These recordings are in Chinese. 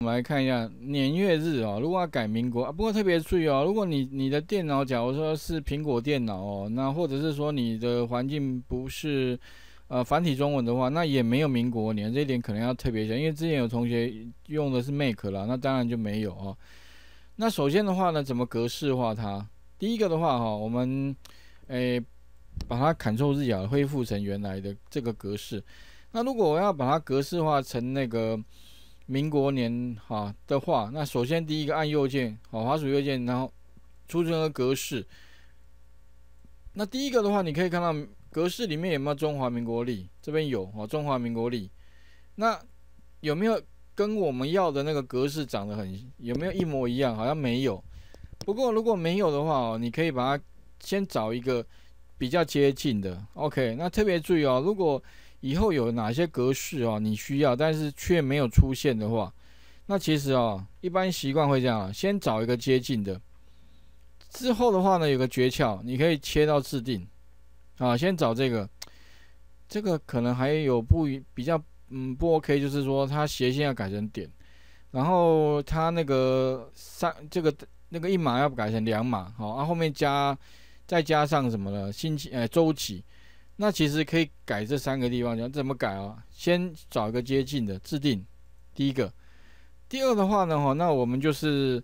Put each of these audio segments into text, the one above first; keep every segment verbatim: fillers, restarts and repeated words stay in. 我们来看一下年月日哦，如果要改民国啊，不过特别注意哦，如果你你的电脑假如说是苹果电脑哦，那或者是说你的环境不是呃繁体中文的话，那也没有民国年，这一点可能要特别想，因为之前有同学用的是 Mac 啦，那当然就没有哦。那首先的话呢，怎么格式化它？第一个的话哈、哦，我们诶把它Ctrl日角恢复成原来的这个格式。那如果我要把它格式化成那个民国年哈的话，那首先第一个按右键，好，滑鼠右键，然后储存个格式。那第一个的话，你可以看到格式里面有没有中华民国历？这边有哦，中华民国历。那有没有跟我们要的那个格式长得很有没有一模一样？好像没有。不过如果没有的话哦，你可以把它先找一个比较接近的。OK， 那特别注意哦，如果以后有哪些格式哦，你需要，但是却没有出现的话，那其实哦，一般习惯会这样、啊，先找一个接近的，之后的话呢，有个诀窍，你可以切到制定，啊，先找这个，这个可能还有不比较，嗯，不 OK， 就是说它斜线要改成点，然后它那个三这个那个一码要改成两码，好、哦，啊后面加再加上什么呢？星期呃周期。那其实可以改这三个地方，讲怎么改啊？先找一个接近的制定，第一个，第二的话呢，哈，那我们就是，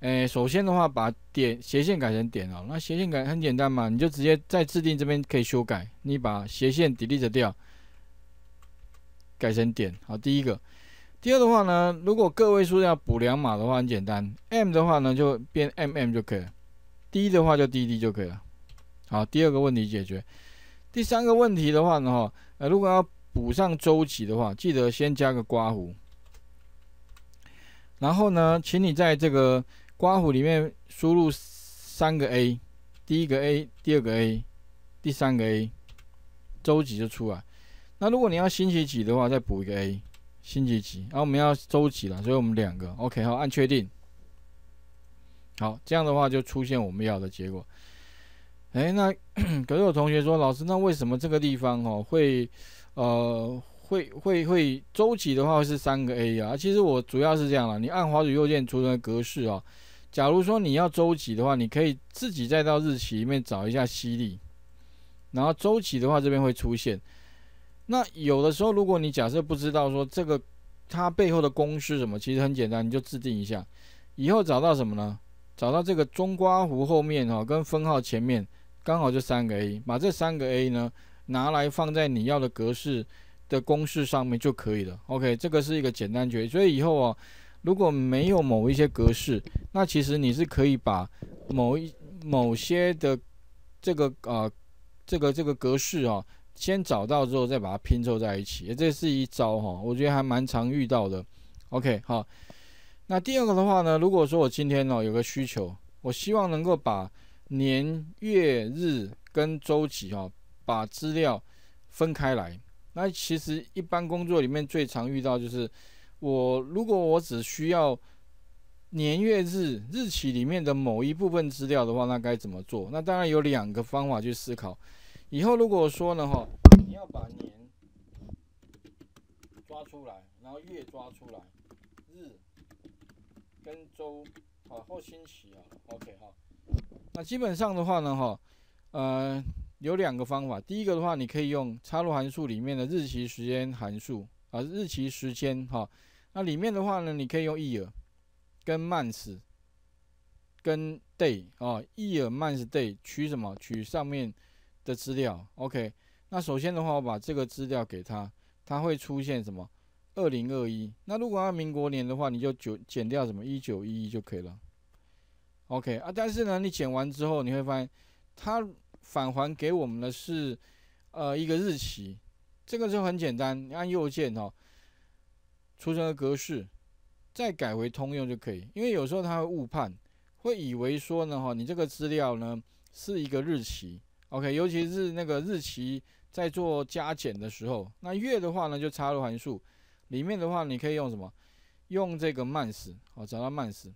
诶，首先的话把点斜线改成点哦，那斜线改很简单嘛，你就直接在制定这边可以修改，你把斜线 delete 掉，改成点，好，第一个，第二的话呢，如果个位数要补两码的话，很简单 ，m 的话呢就变 mm 就可以了 ，d 的话就 dd 就可以了，好，第二个问题解决。第三个问题的话呢，哈，呃，如果要补上周期的话，记得先加个刮弧，然后呢，请你在这个刮弧里面输入三个 A， 第一个 A， 第二个 A， 第三个 A， 周期就出来。那如果你要星期几的话，再补一个 A， 星期几。然后我们要周期了，所以我们两个 OK， 好，按确定。好，这样的话就出现我们要的结果。哎，那可是有同学说，老师，那为什么这个地方哦会，呃，会会会周期的话是三个 A 啊？其实我主要是这样啦，你按滑鼠右键储存格式哦。假如说你要周期的话，你可以自己再到日期里面找一下西历，然后周期的话这边会出现。那有的时候，如果你假设不知道说这个它背后的公式什么，其实很简单，你就制定一下，以后找到什么呢？找到这个中刮弧后面哦，跟分号前面。刚好就三个 A， 把这三个 A 呢拿来放在你要的格式的公式上面就可以了。OK， 这个是一个简单诀。所以以后啊，如果没有某一些格式，那其实你是可以把某一某些的这个啊、呃、这个这个格式啊，先找到之后再把它拼凑在一起。这是一招哈、啊，我觉得还蛮常遇到的。OK， 好。那第二个的话呢，如果说我今天哦、啊、有个需求，我希望能够把年月日跟周期哈、哦，把资料分开来。那其实一般工作里面最常遇到就是，我如果我只需要年月日日期里面的某一部分资料的话，那该怎么做？那当然有两个方法去思考。以后如果说呢哈，你要把年抓出来，然后月抓出来，日跟周好或星期啊 ，OK 哈。那基本上的话呢，哈，呃，有两个方法。第一个的话，你可以用插入函数里面的日期时间函数啊，日期时间哈。那里面的话呢，你可以用 year 跟 month 跟 day 啊 ，year month day 取什么？取上面的资料。OK， 那首先的话，我把这个资料给它，它会出现什么？ 二零二一。那如果要民国年的话，你就减掉什么一九一一就可以了。OK 啊，但是呢，你剪完之后，你会发现，它返还给我们的是，呃，一个日期。这个就很简单，你按右键哦，储存的格式，再改回通用就可以。因为有时候它会误判，会以为说呢，哈、哦，你这个资料呢是一个日期。OK， 尤其是那个日期在做加减的时候，那月的话呢就插入函数，里面的话你可以用什么？用这个 month， 好，找到 month。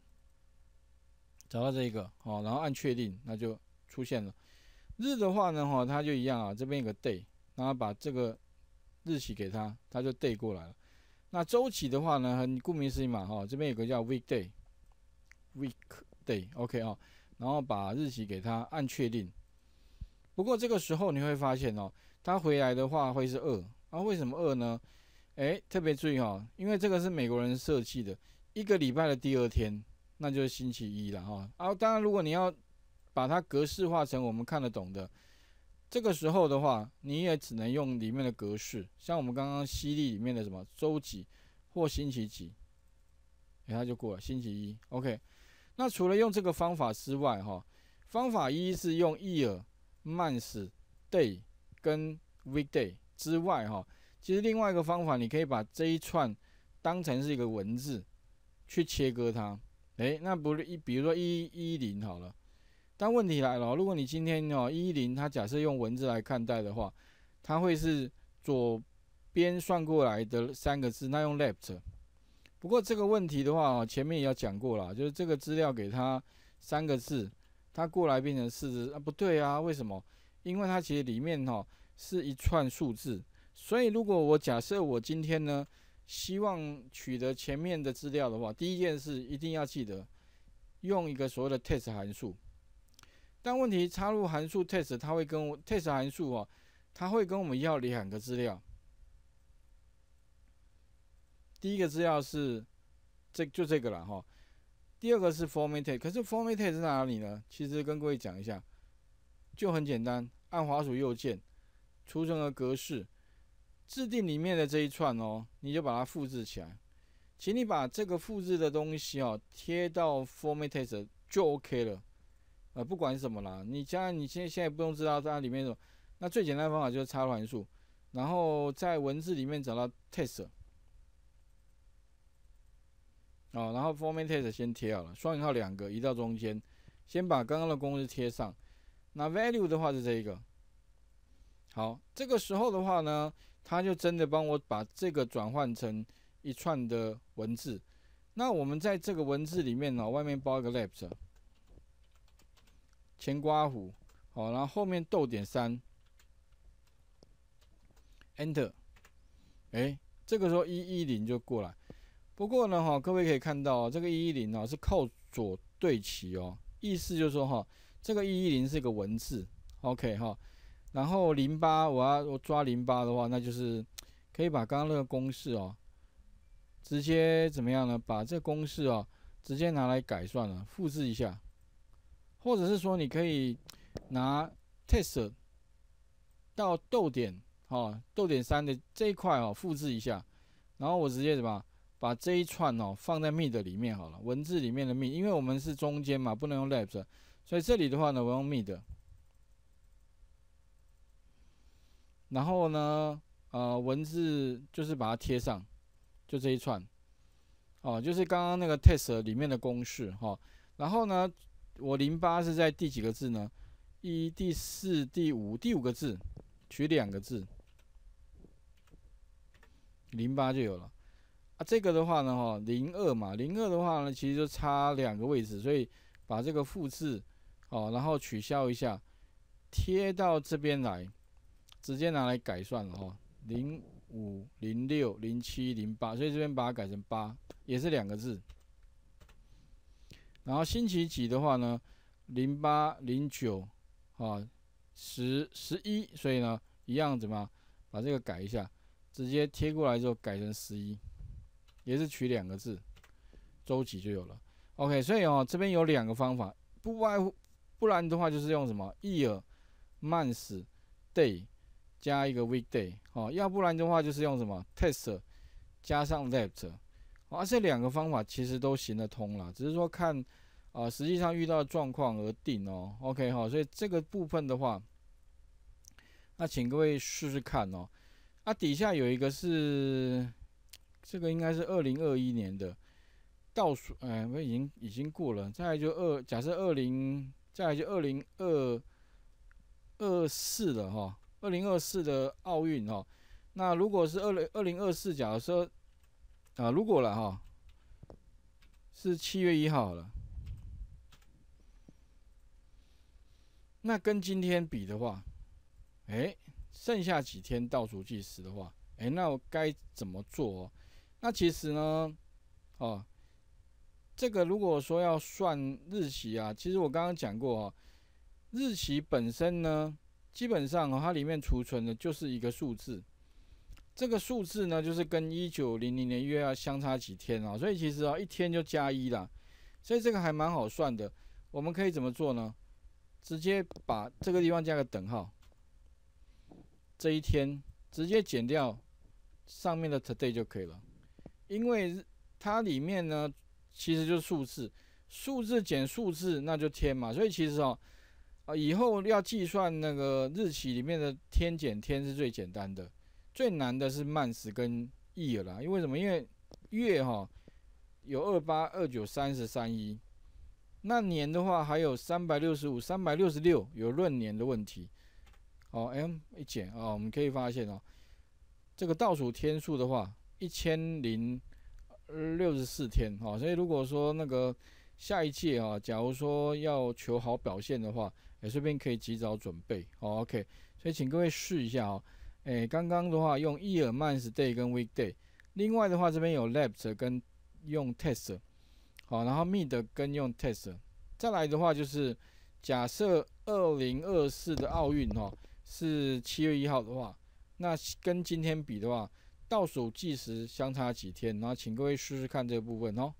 找到这一个哦，然后按确定，那就出现了。日的话呢，哈、哦，它就一样啊，这边有个 day， 然后把这个日期给它，它就 day 过来了。那周期的话呢，很顾名思义嘛，哈、哦，这边有个叫 weekday，weekday，OK 啊、哦，然后把日期给它按确定。不过这个时候你会发现哦，它回来的话会是二啊？为什么二呢？哎，特别注意哦，因为这个是美国人设计的，一个礼拜的第二天，那就是星期一了哈、哦。啊，当然如果你要把它格式化成我们看得懂的。 这个时候的话，你也只能用里面的格式，像我们刚刚西历里面的什么周几或星期几，哎，它就过了星期一。OK， 那除了用这个方法之外，哈、哦，方法一是用 year、month、day 跟 weekday 之外，哈、哦，其实另外一个方法，你可以把这一串当成是一个文字去切割它。哎，那不是一，比如说一一零好了。 但问题来了，如果你今天哦一一零，它假设用文字来看待的话，它会是左边算过来的三个字，那用 left。不过这个问题的话，前面也要讲过了，就是这个资料给它三个字，它过来变成四啊，不对啊，为什么？因为它其实里面哈、哦、是一串数字，所以如果我假设我今天呢希望取得前面的资料的话，第一件事一定要记得用一个所谓的 test 函数。 但问题插入函数 test， 它会跟我 test 函数哦，它会跟我们要两个资料。第一个资料是这就这个了哈、哦，第二个是 formatted， 可是 formatted 是哪里呢？其实跟各位讲一下，就很简单，按滑鼠右键，储存和格式，制定里面的这一串哦，你就把它复制起来。请你把这个复制的东西哦贴到 formatted 就 OK 了。 呃，不管是什么啦，你既然你现在现在不用知道它里面什么，那最简单的方法就是插入函数，然后在文字里面找到 test， 哦，然后 formatted 先贴好了，双引号两个移到中间，先把刚刚的公式贴上。那 value 的话是这一个，好，这个时候的话呢，它就真的帮我把这个转换成一串的文字。那我们在这个文字里面呢、哦，外面包一个 left。 前刮弧，好，然后后面逗点三 ，enter， 哎，这个时候一一零就过来。不过呢，哈、哦，各位可以看到、哦，这个一一零哦是靠左对齐哦，意思就是说哈、哦，这个一一零是个文字 ，OK 哈、哦。然后零八我要我抓零八的话，那就是可以把刚刚那个公式哦，直接怎么样呢？把这个公式哦直接拿来改算了，复制一下。 或者是说，你可以拿 test 到逗点，哦，逗点三的这一块哦，复制一下，然后我直接什么，把这一串哦放在 mid 里面好了，文字里面的 mid， 因为我们是中间嘛，不能用 left， 所以这里的话呢，我用 mid， 然后呢，呃，文字就是把它贴上，就这一串，哦，就是刚刚那个 test 里面的公式哈、哦，然后呢。 我零八是在第几个字呢？一、第四、第五、第五个字，取两个字， 零八就有了。啊，这个的话呢，哈， 零二嘛， 零二的话呢，其实就差两个位置，所以把这个复制，哦，然后取消一下，贴到这边来，直接拿来改算了哈。零五、零六、零七、零八，所以这边把它改成八，也是两个字。 然后星期几的话呢？ 零八、零九啊， 十、十一，所以呢，一样怎么样？把这个改一下，直接贴过来之后改成十一，也是取两个字，周期就有了。OK， 所以哦，这边有两个方法，不外乎不然的话就是用什么 year、month、day 加一个 weekday 哦，要不然的话就是用什么 test 加上 left。 啊，这两个方法其实都行得通啦，只是说看啊、呃，实际上遇到的状况而定哦。OK 哈、哦，所以这个部分的话，那请各位试试看哦。啊，底下有一个是这个应该是二零二一年的倒数，哎，我已经已经过了。再来就二，假设二零，再来就二零二四了哈、哦、，二零二四的奥运哦。那如果是二零二四，假如说。 啊，如果了哈，是七月一号好了。那跟今天比的话，哎，剩下几天倒数计时的话，哎，那我该怎么做哦？那其实呢，哦，这个如果说要算日期啊，其实我刚刚讲过哦，日期本身呢，基本上哦，它里面储存的就是一个数字，这个数字呢，就是跟一九零零年一月要相差几天啊、哦，所以其实啊、哦，一天就加一啦，所以这个还蛮好算的。我们可以怎么做呢？直接把这个地方加个等号，这一天直接减掉上面的 today 就可以了，因为它里面呢其实就是数字，数字减数字那就天嘛，所以其实哦，啊以后要计算那个日期里面的天减天是最简单的，最难的是曼时跟 year 啦，因为什么？因为月哈、哦、有二八、二九、三十、三一。那年的话还有三百六十五、三百六十六，有闰年的问题。哦 ，M 一减哦，我们可以发现哦，这个倒数天数的话，一千零六十四天哦。所以如果说那个下一届啊、哦，假如说要求好表现的话，也顺便可以及早准备。哦 ，OK， 所以请各位试一下哦。哎，刚刚的话用 year、month、day 跟 weekday， 另外的话这边有 lapse 跟用 test。好，然后 mid 跟用 test， 再来的话就是假设二零二四的奥运哦是七月一号的话，那跟今天比的话，倒数计时相差几天？然后请各位试试看这个部分哦。